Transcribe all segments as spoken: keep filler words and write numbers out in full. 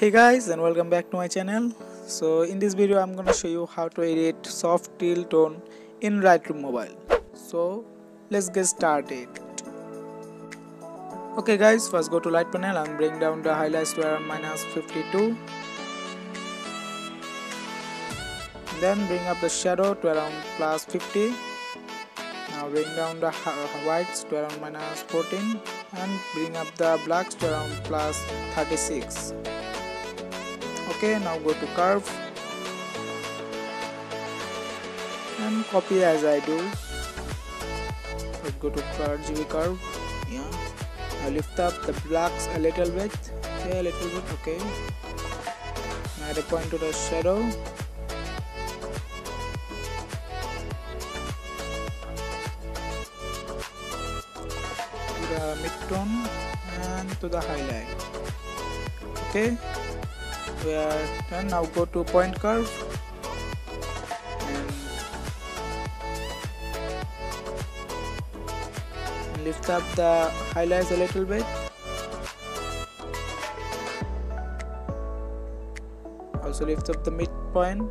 Hey guys, and welcome back to my channel. So in this video I'm gonna show you how to edit soft teal tone in Lightroom Mobile. So let's get started. Okay guys, first go to light panel and bring down the highlights to around minus fifty-two. Then bring up the shadow to around plus fifty. Now bring down the whites to around minus fourteen and bring up the blacks to around plus thirty-six. Okay, now go to curve and copy as I do. Let's go to R G B curve. Yeah. Now lift up the blacks a little bit. Yeah, a little bit. Okay. Now add a point to the shadow. To the mid-tone and to the highlight. Okay. We are done. Now go to point curve and lift up the highlights a little bit. Also lift up the midpoint.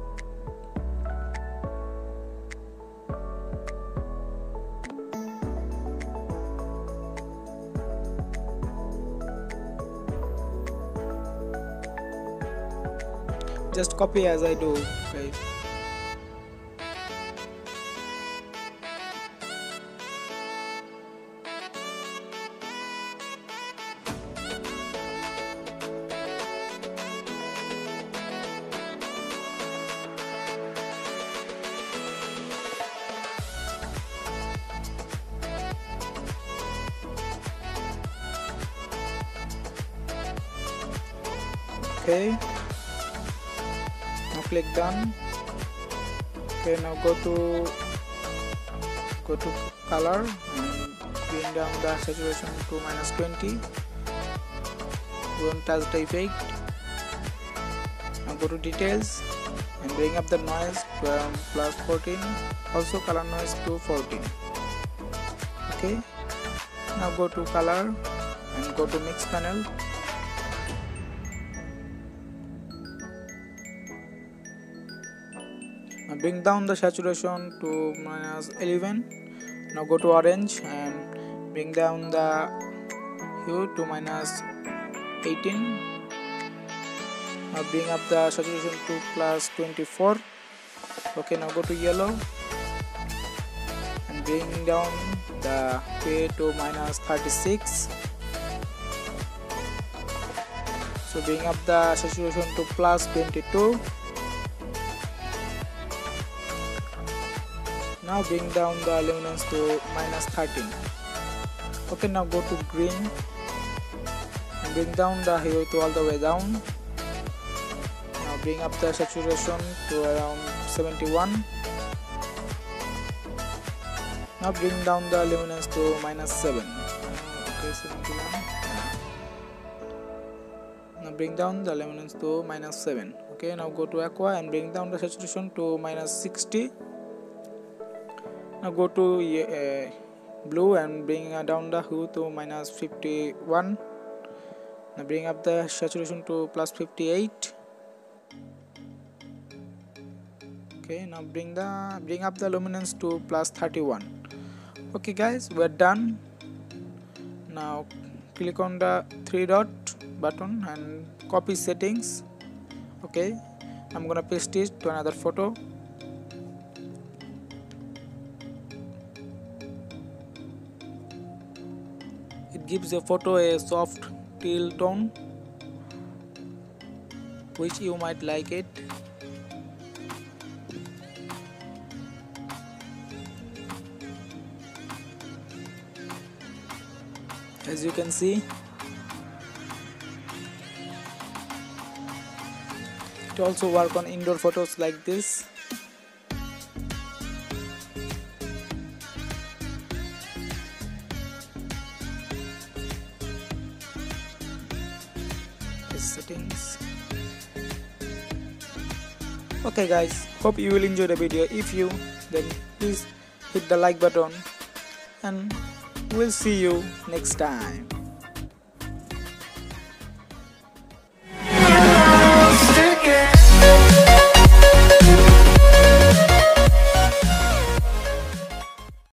Just copy as I do, guys. Okay. Click done. Okay, now go to go to color and bring down the saturation to minus twenty. Don't touch the effect. Now go to details and bring up the noise to around plus fourteen. Also color noise to fourteen. Okay. Now go to color and go to mix panel. Bring down the saturation to minus eleven. Now go to orange and bring down the hue to minus eighteen. Now bring up the saturation to plus twenty-four. Okay, now go to yellow and bring down the hue to minus thirty-six. So bring up the saturation to plus twenty-two. Now bring down the luminance to minus thirteen. Okay, now go to green and bring down the hue to all the way down. Now bring up the saturation to around seventy-one. Now bring down the luminance to minus seven. Okay, seventy-one. Now bring down the luminance to minus seven. Okay, now go to aqua and bring down the saturation to minus sixty. Now go to uh, blue and bring down the hue to minus fifty-one. Now bring up the saturation to plus fifty-eight. Okay, now bring the bring up the luminance to plus thirty-one. Okay guys, we're done. Now click on the three dot button and copy settings. Okay, I'm gonna paste it to another photo. Gives your photo a soft teal tone, which you might like it. As you can see, it also works on indoor photos like this. Settings. Okay guys, hope you will enjoy the video. If you, then please hit the like button and we'll see you next time.